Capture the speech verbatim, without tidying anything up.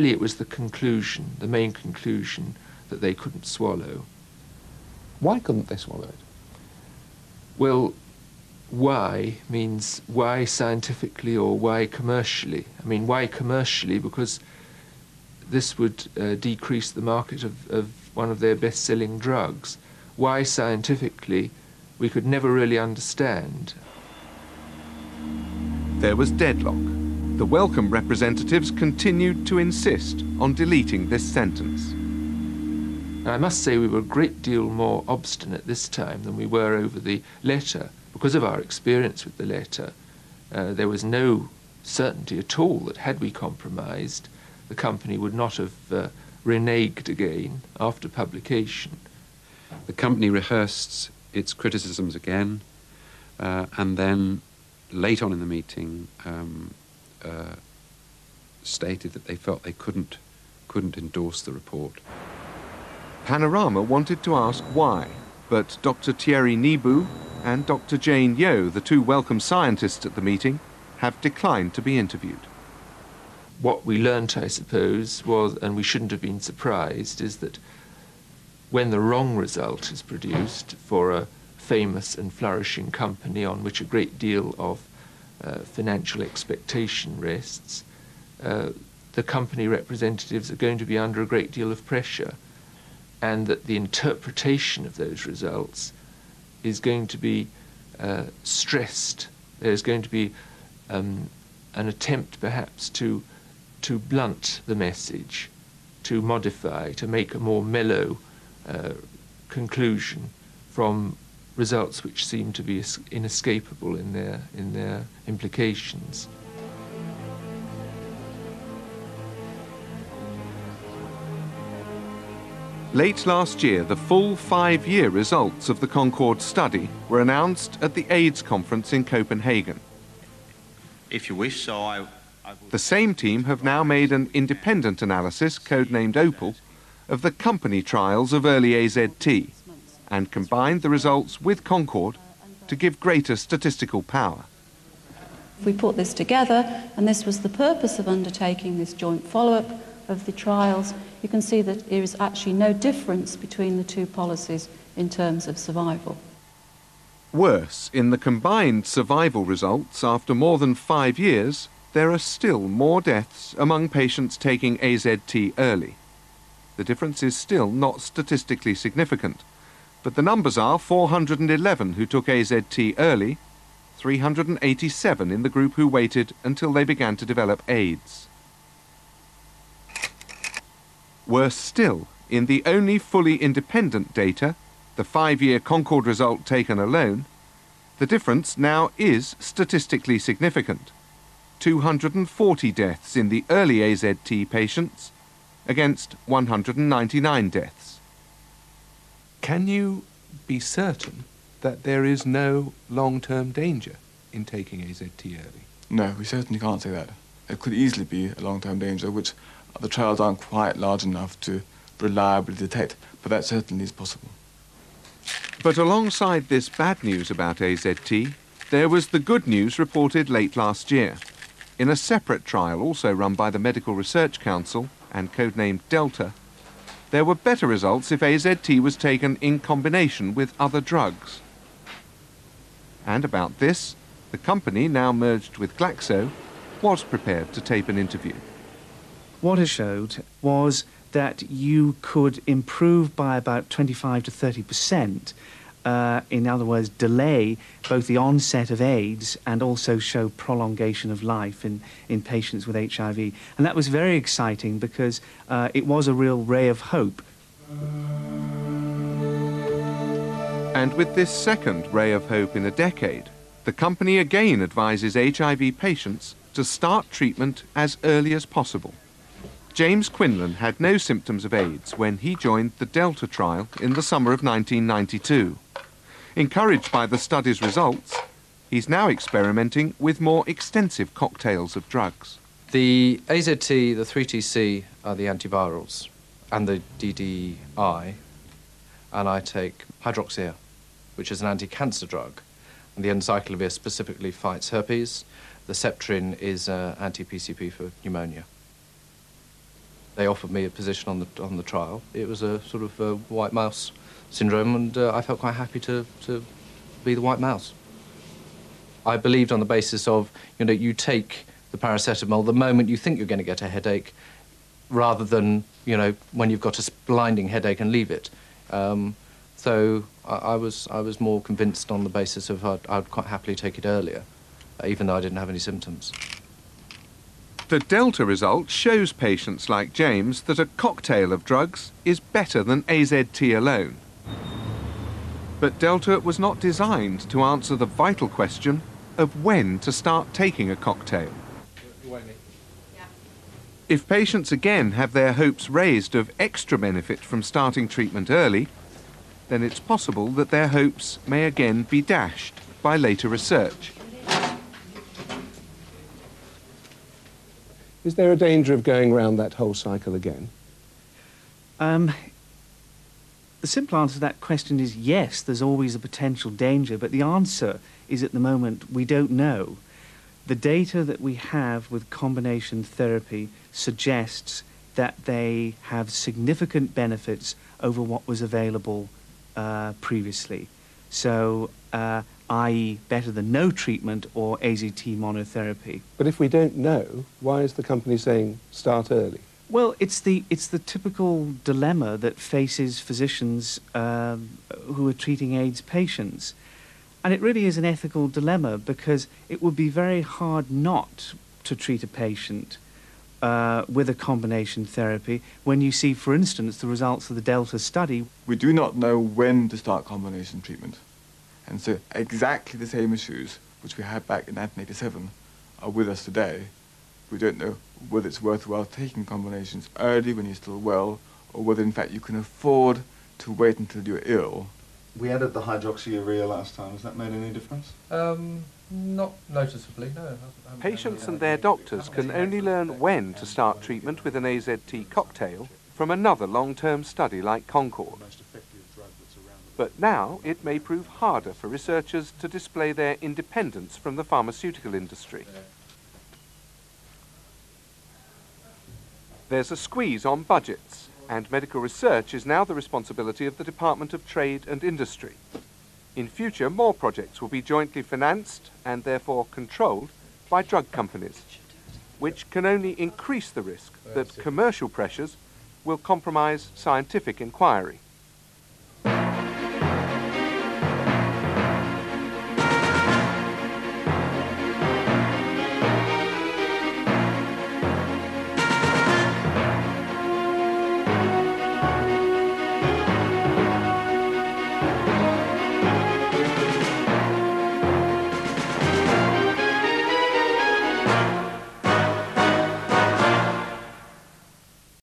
Really, it was the conclusion, the main conclusion, that they couldn't swallow. Why couldn't they swallow it? Well, why means why scientifically or why commercially? I mean, why commercially? Because this would uh, decrease the market of, of one of their best-selling drugs. Why scientifically? We could never really understand. There was deadlock. The Wellcome representatives continued to insist on deleting this sentence. Now, I must say we were a great deal more obstinate this time than we were over the letter. Because of our experience with the letter, uh, there was no certainty at all that had we compromised, the company would not have uh, reneged again after publication. The company rehearsed its criticisms again, uh, and then late on in the meeting um, uh, stated that they felt they couldn't, couldn't endorse the report. Panorama wanted to ask why, but Doctor Thierry Nibu and Doctor Jane Yeo, the two Wellcome scientists at the meeting, have declined to be interviewed. What we learnt, I suppose, was, and we shouldn't have been surprised, is that when the wrong result is produced for a famous and flourishing company on which a great deal of uh, financial expectation rests, uh, the company representatives are going to be under a great deal of pressure, and that the interpretation of those results is going to be uh, stressed. There's going to be um, an attempt perhaps to, to blunt the message, to modify, to make a more mellow Uh, conclusion from results which seem to be inescapable in their, in their implications. Late last year, the full five-year results of the Concorde study were announced at the AIDS conference in Copenhagen. If you wish, so I, I will... The same team have now made an independent analysis, codenamed OPAL, of the company trials of early A Z T and combined the results with Concorde to give greater statistical power. We put this together, and this was the purpose of undertaking this joint follow-up of the trials. You can see that there is actually no difference between the two policies in terms of survival. Worse, in the combined survival results, after more than five years, there are still more deaths among patients taking A Z T early. The difference is still not statistically significant, but the numbers are four hundred eleven who took A Z T early, three hundred eighty-seven in the group who waited until they began to develop AIDS. Worse still, in the only fully independent data, the five-year Concorde result taken alone, the difference now is statistically significant. two hundred forty deaths in the early A Z T patients, against one hundred ninety-nine deaths. Can you be certain that there is no long-term danger in taking A Z T early? No, we certainly can't say that. There could easily be a long-term danger, which the trials aren't quite large enough to reliably detect, but that certainly is possible. But alongside this bad news about A Z T, there was the good news reported late last year. In a separate trial also run by the Medical Research Council, and codenamed Delta, there were better results if A Z T was taken in combination with other drugs. And about this, the company, now merged with Glaxo, was prepared to tape an interview. What it showed was that you could improve by about twenty-five to thirty percent, uh, in other words, delay both the onset of AIDS and also show prolongation of life in, in patients with H I V. And that was very exciting because uh, it was a real ray of hope. And with this second ray of hope in a decade, the company again advises H I V patients to start treatment as early as possible. James Quinlan had no symptoms of AIDS when he joined the Delta trial in the summer of nineteen ninety-two. Encouraged by the study's results, he's now experimenting with more extensive cocktails of drugs. The A Z T, the three T C are the antivirals, and the D D I, and I take hydroxyurea, which is an anti-cancer drug, and the encyclovir specifically fights herpes. The septrin is uh, anti-P C P for pneumonia. they offered me a position on the on the trial. It was a sort of a white mouse syndrome, and uh, I felt quite happy to to be the white mouse. I believed on the basis of, you know, you take the paracetamol the moment you think you're going to get a headache, rather than, you know, when you've got a blinding headache and leave it. Um, so I, I was I was more convinced on the basis of I'd, I'd quite happily take it earlier, even though I didn't have any symptoms. The Delta result shows patients like James that a cocktail of drugs is better than A Z T alone. But Delta was not designed to answer the vital question of when to start taking a cocktail. If patients again have their hopes raised of extra benefit from starting treatment early, then it's possible that their hopes may again be dashed by later research. Is there a danger of going round that whole cycle again? Um, The simple answer to that question is yes, there's always a potential danger, but the answer is at the moment we don't know. The data that we have with combination therapy suggests that they have significant benefits over what was available uh, previously. So, uh, that is better than no treatment or A Z T monotherapy. But if we don't know, why is the company saying start early? Well, it's the, it's the typical dilemma that faces physicians uh, who are treating AIDS patients. And it really is an ethical dilemma, because it would be very hard not to treat a patient uh, with a combination therapy when you see, for instance, the results of the Delta study. We do not know when to start combination treatment. And so exactly the same issues which we had back in nineteen eighty-seven are with us today. We don't know whether it's worthwhile taking combinations early when you're still well, or whether in fact you can afford to wait until you're ill. We added the hydroxyurea last time. Has that made any difference? Um, not noticeably, no. Patients and their doctors can only learn when to start treatment with an A Z T cocktail from another long-term study like Concorde. But now it may prove harder for researchers to display their independence from the pharmaceutical industry. There's a squeeze on budgets, and medical research is now the responsibility of the Department of Trade and Industry. In future, more projects will be jointly financed and therefore controlled by drug companies, which can only increase the risk that commercial pressures will compromise scientific inquiry. Thank you.